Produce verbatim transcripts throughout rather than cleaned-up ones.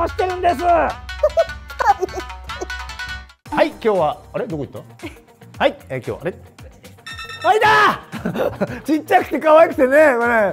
をしてるんです。はい、今日はあれどこ行った？はい、えー、今日はあれ？あいだ。ちっちゃくて可愛くてね、こ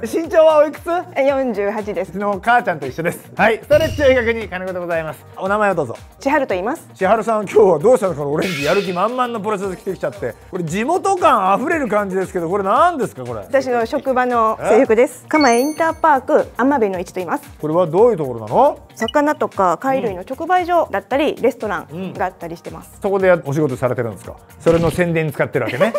れ身長はおいくつ？よんじゅうはちです。うちの母ちゃんと一緒です。はい、ストレッチ映画に金子でございます。お名前をどうぞ。千春と言います。千春さん、今日はどうしたのか、オレンジやる気満々のプロセス着てきちゃって、これ地元感あふれる感じですけど、これなんですかこれ？私の職場の制服です。蒲江インターパークアマベのいちと言います。これはどういうところなの？魚とか貝類の直売所だったり、レストランがあったりしてます。うん、そこでお仕事されてるんですか？それの宣伝に使ってるわけね。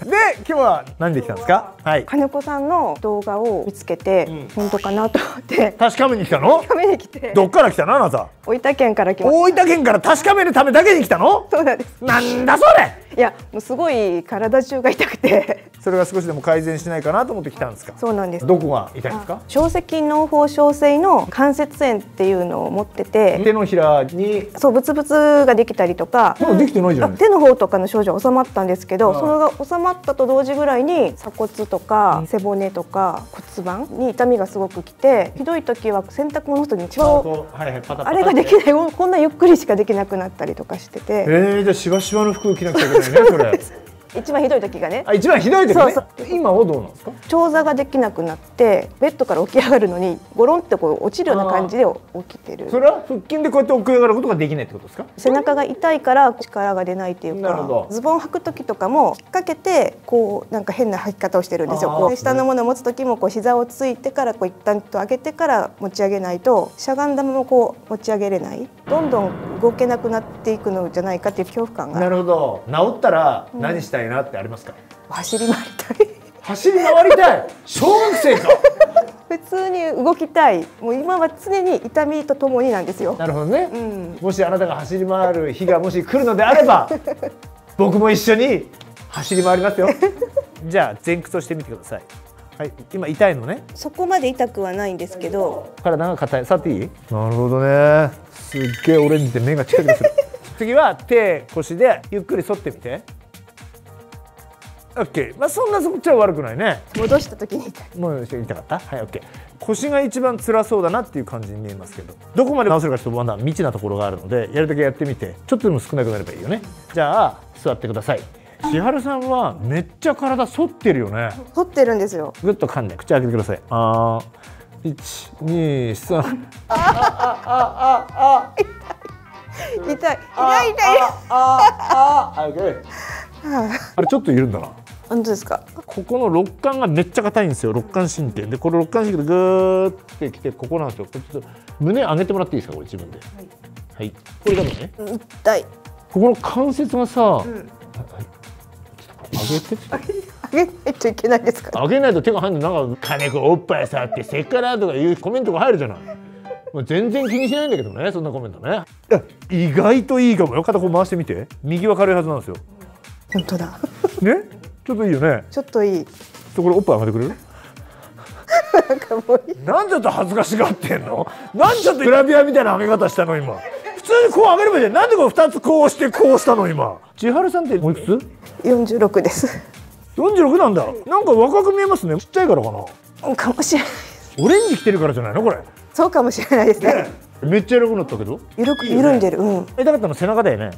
で、今日は何で来たんですか？はい、金子さんの動画を見つけて、うん、本当かなと思って確かめに来たの？確かめに来て。どっから来たのあなた？大分県から来ました。大分県から確かめるためだけに来たの？そうなんです。なんだそれ。いや、もうすごい体中が痛くてそれが少しでも改善しないかなと思って来たんですか？そうなんです。どこが痛いんですか？小脊嚢胞小椎の関節炎っていうのを持ってて、手のひらにそうブツブツができたりとか、まだできてないじゃないですか。手の方とかの症状は収まったんですけど、それが収まったと同時ぐらいに鎖骨とか背骨とか骨盤に痛みがすごくきて、ひどい時は洗濯物の外に一応あれができない、こんなゆっくりしかできなくなったりとかしてて、えー、じゃあしわしわの服着なくちゃいけない。一番ひどい時がね。あ、一番ひどい時ね。今はどうなんですか？長座ができなくなって、ベッドから起き上がるのに、ゴロンってこう落ちるような感じで起きてる。それは腹筋でこうやって起き上がることができないってことですか？背中が痛いから力が出ないっていうか、ズボン履く時とかも引っ掛けてこうなんか変な履き方をしてるんですよ。下のものを持つ時もこう膝をついてからこう一旦と上げてから持ち上げないと、しゃがんだままこう持ち上げれない。どんどん動けなくなっていくのじゃないかっていう恐怖感が。なるほど。治ったら何したいなってありますか？走り回りたい。走り回りたい。小学生か。普通に動きたい。もう今は常に痛みとともになんですよ。なるほどね。うん、もしあなたが走り回る日がもし来るのであれば、僕も一緒に走り回りますよ。じゃあ前屈をしてみてください。はい、今痛いのね。そこまで痛くはないんですけど。体が硬い。触っていい？なるほどね。すっげえオレンジで目が近くでする。次は手腰でゆっくり反ってみて。オッケー。まあそんなそっちは悪くないね。戻した時に痛い。もう痛かった。はい、オッケー。腰が一番辛そうだなっていう感じに見えますけど、どこまで直せるかちょっとまだ未知なところがあるので、やるだけやってみて、ちょっとでも少なくなればいいよね。じゃあ座ってください。千春さんはめっちゃ体反ってるよね。反ってるんですよ。ぐっと噛んで口開けてください。あー、一、二、三。あああああ。痛い痛い痛い。ああ。あれちょっと緩んだな。本当ですか？ここの肋間がめっちゃ硬いんですよ。肋間神経で、これ肋間神経でぐーってきて、ここなんですよ。ちょっと胸上げてもらっていいですか？これ自分で。はい。はい。これだもんね。痛い。ここの関節がさ。うん上げて上げないといけないですか？上げないと手が入るの。なんか金子おっぱい触ってセクハラとかいうコメントが入るじゃない。もう全然気にしないんだけどね、そんなコメントね。意外といいかもよ。片方回してみて。右は軽いはずなんですよ。本当だ。ね、ちょっといいよね。ちょっといい。そこでおっぱい上げてくれる？なんかもういい。なんちょっと恥ずかしがってんの？なんちょっとグラビアみたいな上げ方したの今。普通にこう上げればいいじゃん。なんでこう二つこうしてこうしたの今。千春さんっておいくつ？よんじゅうろくです。よんじゅうろくなんだ。なんか若く見えますね。ちっちゃいからかな。かもしれない。オレンジ着てるからじゃないのこれ。そうかもしれないですね。ね、めっちゃ緩くなったけど。緩く緩んでる。うん。痛かったの背中だよね。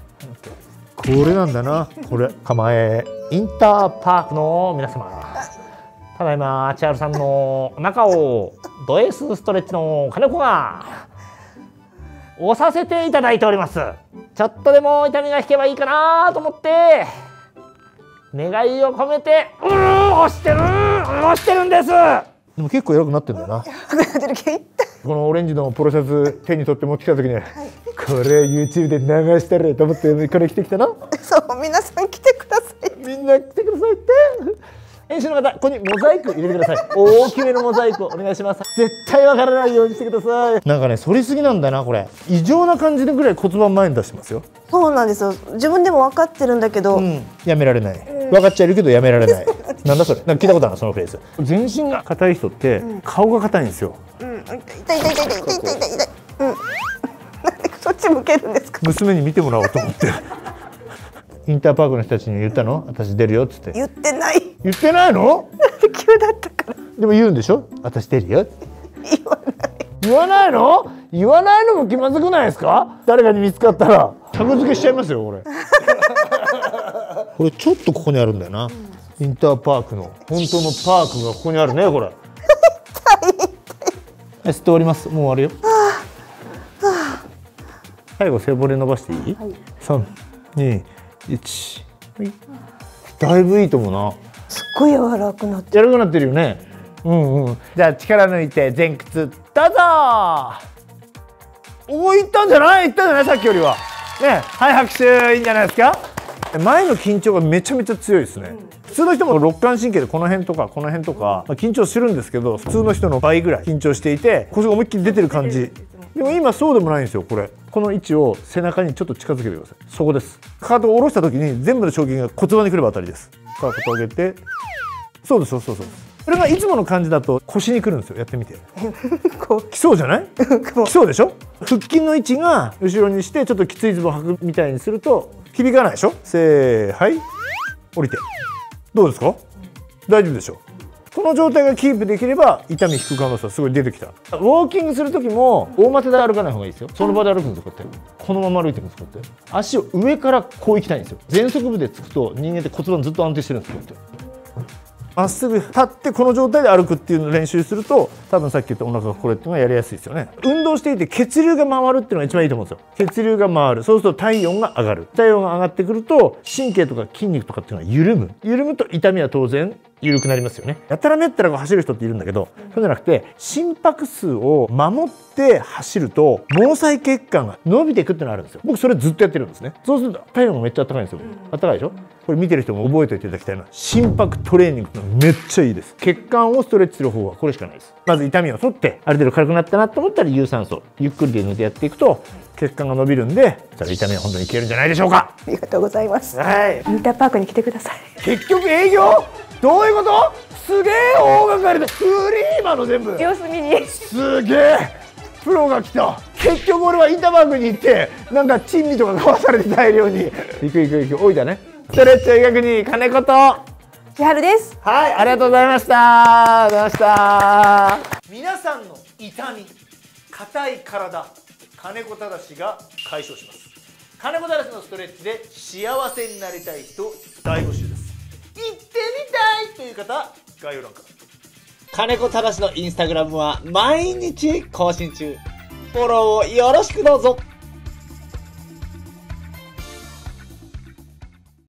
これなんだな。これ蒲江インターパークの皆様。ただいま千春さんのお腹をド S ストレッチの金子が押させていただいております。ちょっとでも痛みが引けばいいかなと思って。願いを込めて、うーん、押してる、押してるんです。でも結構偉くなってんだよな。このオレンジのプロセス手に取って持ってきた時に、はい、これ YouTube で流してると思ってこれ来てきたな。そう、皆さん来てください。みんな来てくださいって。演習の方、ここにモザイク入れてください。大きめのモザイクお願いします。絶対わからないようにしてください。なんかね、反りすぎなんだなこれ。異常な感じのぐらい骨盤前に出してますよ。そうなんですよ。自分でも分かってるんだけど、うん、やめられない。分かっちゃいるけどやめられない。なんだそれ。なんか聞いたことあるそのフレーズ。全身が硬い人って顔が硬いんですよ。うん。痛い痛い痛い痛い痛い痛い痛い。うん。なんでそっち向けるんですか。娘に見てもらおうと思って。インターパークの人たちに言ったの？私出るよっつって。言ってない。言ってないの？急だったから。でも言うんでしょ？私出るよ。言わない。言わないの言わないのも気まずくないですか。誰かに見つかったらタグ付けしちゃいますよこれ。これちょっとここにあるんだよな、インターパークの本当のパークがここにあるね。これ吸っております。もう終わるよ。最後背骨伸ばしていい、はい、さん、に、いち、はい、だいぶいいと思うな。すっごい柔らかくなってる、柔らかくなってるよね。うんうん。じゃあ力抜いて前屈どうぞ。おお、いったんじゃない、いったんじゃない、さっきよりはね。はい、拍手いいんじゃないですか。前の緊張がめちゃめちゃ強いですね、うん、普通の人も肋間神経でこの辺とかこの辺とか、うん、緊張するんですけど、普通の人の倍ぐらい緊張していて腰が思いっきり出てる感じ。でも今そうでもないんですよ。これこの位置を背中にちょっと近づけてください。そこです。かかとを下ろした時に全部の衝撃が骨盤に来れば当たりです。かかと上げて、そうです、そうそうそう。これがいつもの感じだと腰に来るんですよ。やってみて来そうじゃない？来そうでしょ。腹筋の位置が後ろにしてちょっときついズボン履くみたいにすると響かないでしょ。せー、はい、降りて、どうですか、大丈夫でしょ。この状態がキープできれば痛み引く可能性はすごい出てきた。ウォーキングする時も大股で歩かない方がいいですよ。その場で歩くんですよ。こうやってこのまま歩いてるんです。こうやって足を上からこう行きたいんですよ。全速部でつくと人間って骨盤ずっと安定してるんですよ。こうやってまっすぐ立ってこの状態で歩くっていうのを練習すると、多分さっき言ったお腹がこれっていうのがやりやすいですよね。運動していて血流が回るっていうのが一番いいと思うんですよ。血流が回る、そうすると体温が上がる、体温が上がってくると神経とか筋肉とかっていうのは緩む、緩むと痛みは当然緩くなりますよね。やたらめったら走る人っているんだけど、そうじゃなくて心拍数を守って走ると毛細血管が伸びていくっていうのがあるんですよ。僕それずっとやってるんですね。そうすると体温がめっちゃ暖かいんですよ。暖かいでしょ。これ見てる人も覚えておいていただきたいな。心拍トレーニングってのはめっちゃいいです。血管をストレッチする方はこれしかないです。まず痛みを取って、ある程度軽くなったなと思ったら有酸素ゆっくりで抜いてやっていくと血管が伸びるんで、それ痛みは本当に消えるんじゃないでしょうか。ありがとうございます、はい、インターパークに来てください。結局営業どういうこと？すげえ大掛かりでフリーマの全部様子見に、すげえプロが来た。結局俺はインターパークに行ってなんか珍味とか買わされて大量に行く行く行く、おいだね。ストレッチ医学に金子と千春です。はい、ありがとうございました。ありがとうございました。皆さんの痛み、硬い体、金子忠が解消します。金子忠のストレッチで幸せになりたい人大募集です。行ってみたいという方、概要欄から。金子忠のインスタグラムは毎日更新中。フォローをよろしくどうぞ。